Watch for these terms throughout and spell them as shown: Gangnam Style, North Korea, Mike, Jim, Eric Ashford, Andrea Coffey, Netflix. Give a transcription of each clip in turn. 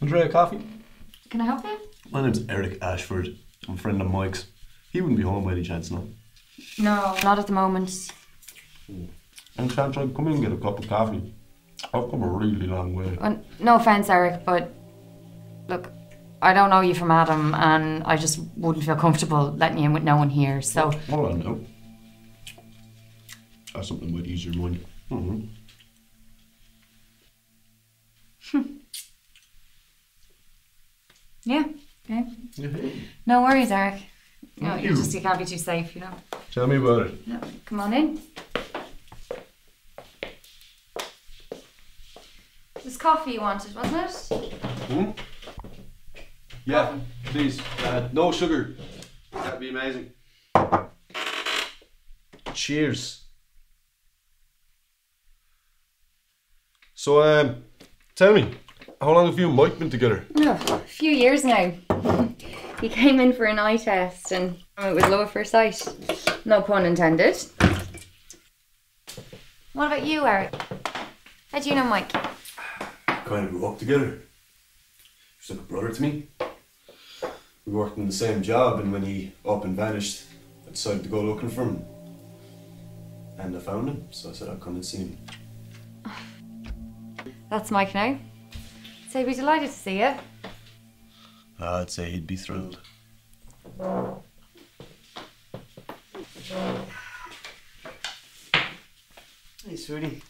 Andrea Coffey. Can I help you? My name's Eric Ashford. I'm a friend of Mike's. He wouldn't be home by any chance, no? No, not at the moment. Any chance I'd come in and get a cup of coffee? I've come a really long way. Well, no offence, Eric, but look, I don't know you from Adam, and I just wouldn't feel comfortable letting you in with no one here, so... Well, I know. That's something might ease your mind. Yeah, okay. No worries, Eric. No, you can't be too safe, you know. Tell me about it. No, come on in. It was coffee you wanted, wasn't it? Yeah, coffee. Please. No sugar. That'd be amazing. Cheers. So, tell me, how long have you and Mike been together? Oh, a few years now. He came in for an eye test and it was love at first sight. No pun intended. What about you, Eric? How do you know Mike? Kind of grew up together. He was like a brother to me. We worked in the same job, and when he up and vanished, I decided to go looking for him. And I found him, so I said I'd come and see him. That's Mike now. So he'd be delighted to see you. I'd say he'd be thrilled. Hey, sweetie.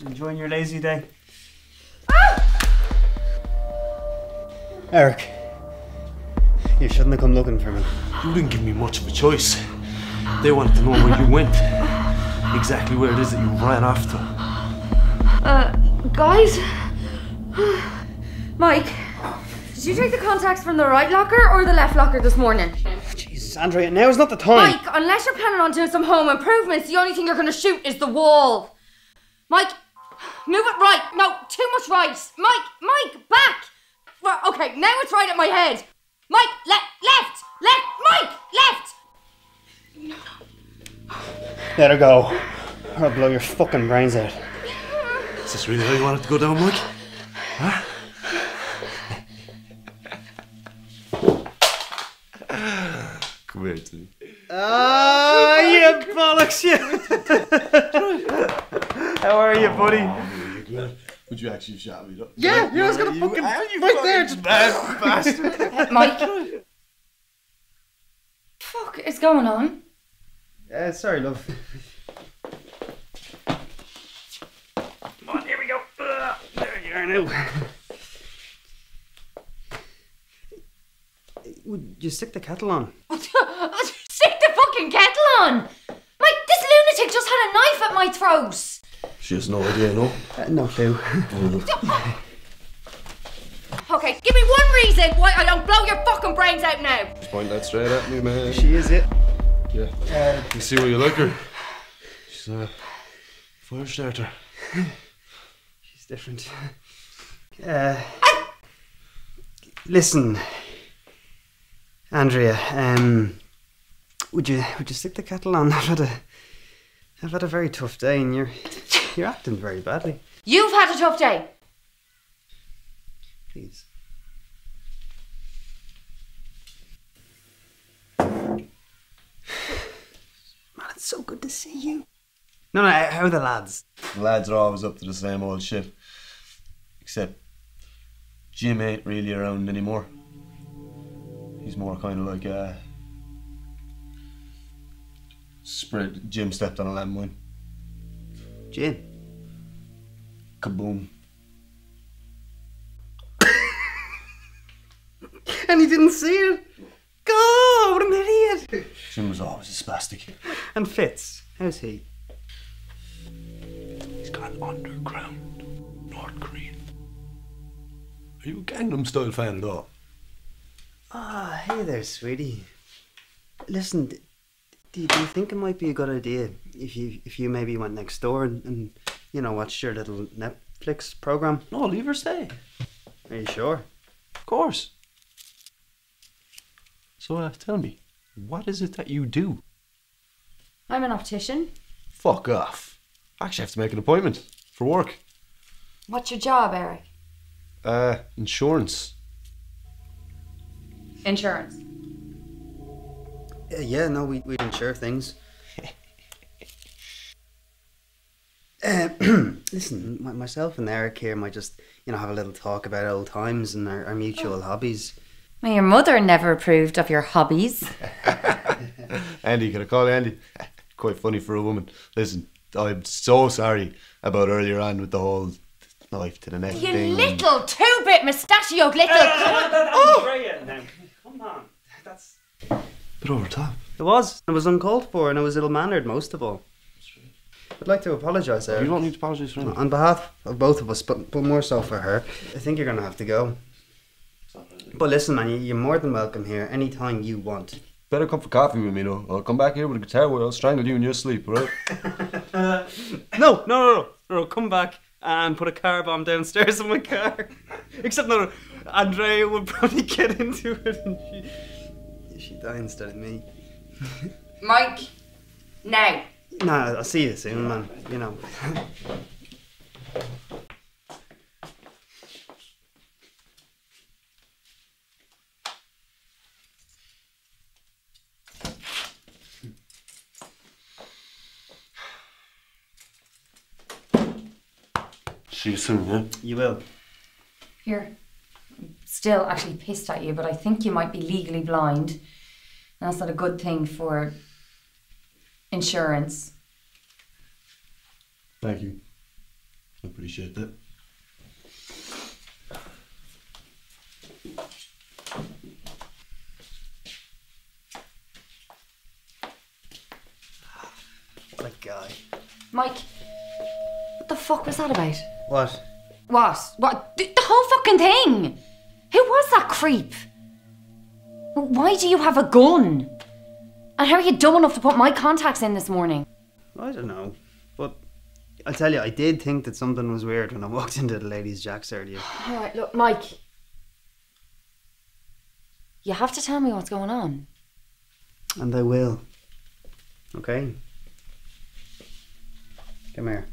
Enjoying your lazy day? Eric, you shouldn't have come looking for me. You didn't give me much of a choice. They wanted to know where you went. Exactly where it is that you ran off to. Guys? Mike, did you take the contacts from the right locker or the left locker this morning? Jesus, Andrea, now is not the time. Mike, unless you're planning on doing some home improvements, the only thing you're going to shoot is the wall. Mike, move it right. No, too much right. Mike, back. Right, okay, now it's right at my head. Mike, left, Mike, left. No. Let her go, or I'll blow your fucking brains out. Is this really how you want it to go down, Mike? Huh? Come here to me. Oh, you bollocks, you! How are you, buddy? Really good. Would you actually shot me? Yeah, like, you was gonna fucking right there, just bastard. Mike, fuck is going on? Sorry, love. Come on, here we go. There you are now. Would you stick the kettle on? Stick the fucking kettle on! Mike, this lunatic just had a knife at my throat! She has no idea, no? No clue. Okay, give me one reason why I don't blow your fucking brains out now! Just point that straight at me, man. She is it. Yeah. You see where you like her? She's a fire starter. She's different. Listen, Andrea, would you stick the kettle on? I've had a very tough day, and you're acting very badly. You've had a tough day. Please. Man, it's so good to see you. No, how are the lads? The lads are always up to the same old shit. Except Jim ain't really around anymore. He's more kind of like a spread. Jim stepped on a landmine. Jim? Kaboom. And he didn't see it? God, what an idiot! Jim was always a spastic. And Fitz, how's he? He's gone underground. North Korea. Are you a Gangnam Style fan at all? Ah, hey there, sweetie. Listen, do you think it might be a good idea if you maybe went next door and you know, watched your little Netflix program? No, leave her stay. Are you sure? Of course. So tell me, what is it that you do? I'm an optician. Fuck off. I actually have to make an appointment for work. What's your job, Eric? Insurance. Insurance. Yeah, no, we insure things. Listen, myself and Eric here might just, you know, have a little talk about old times and our mutual hobbies. Well, your mother never approved of your hobbies. Andy, can I call Andy? Quite funny for a woman. Listen, I'm so sorry about earlier on with the whole knife to the neck thing. You little two-bit mustachioed little... Andrea, come on. That's... a bit over top. It was. It was uncalled for and it was ill-mannered most of all. I'd like to apologise, Eric. You don't need to apologise for anything. On behalf of both of us, but more so for her, I think you're going to have to go. But listen, man, you're more than welcome here anytime you want. Better come for coffee with me, though. I'll come back here with a guitar where I'll strangle you in your sleep, right? No, come back and put a car bomb downstairs in my car. Except, no, Andrea would probably get into it and she'd die instead of me. Mike, now. Nah, I'll see you soon, man. You know. See you soon, yeah? You will. Here. I'm still actually pissed at you, but I think you might be legally blind. And that's not a good thing for insurance. Thank you. I appreciate that. What a guy. Mike, what the fuck was that about? What? What? The whole fucking thing! Who was that creep? Why do you have a gun? And how are you dumb enough to put my contacts in this morning? I don't know, but I'll tell you, I did think that something was weird when I walked into the ladies' jacks earlier. Alright, look, Mike. You have to tell me what's going on. And I will. Okay? Come here.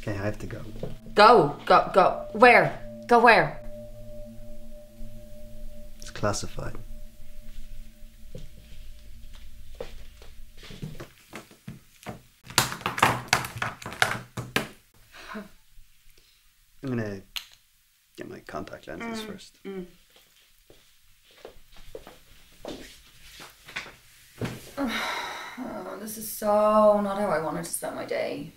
Okay, I have to go. Go. Where? Go where? It's classified. I'm gonna get my contact lenses first. Oh, this is so not how I wanted to spend my day.